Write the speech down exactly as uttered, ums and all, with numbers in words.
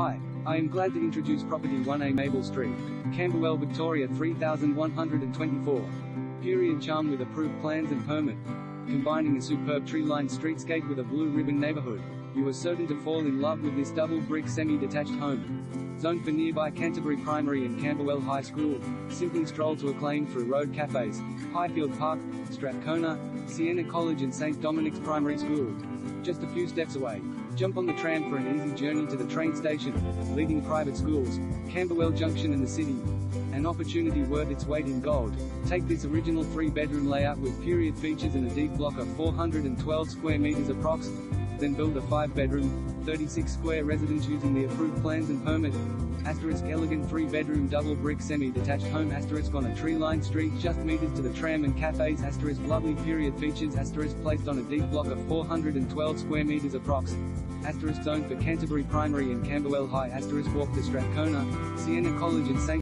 Hi, I am glad to introduce property one A Mabel Street, Camberwell, Victoria three thousand one hundred twenty-four. Period charm with approved plans and permit. Combining a superb tree-lined streetscape with a blue ribbon neighborhood, you are certain to fall in love with this double-brick semi-detached home. Zoned for nearby Canterbury Primary and Camberwell High School, simply stroll to acclaim through road cafes, Highfield Park, Strathcona, Siena College and Saint Dominic's Primary School. Just a few steps away, jump on the tram for an easy journey to the train station, leading private schools, Camberwell Junction and the city. An opportunity worth its weight in gold. Take this original three-bedroom layout with period features and a deep block of four hundred twelve square meters approx, then build a five-bedroom, thirty-six square residence using the approved plans and permit. Asterisk elegant three-bedroom double-brick semi-detached home asterisk on a tree-lined street just meters to the tram and cafes asterisk lovely period features asterisk placed on a deep block of four hundred twelve square meters approx. Asterisk zoned for Canterbury Primary and Camberwell High asterisk walk to Strathcona, Siena College and Saint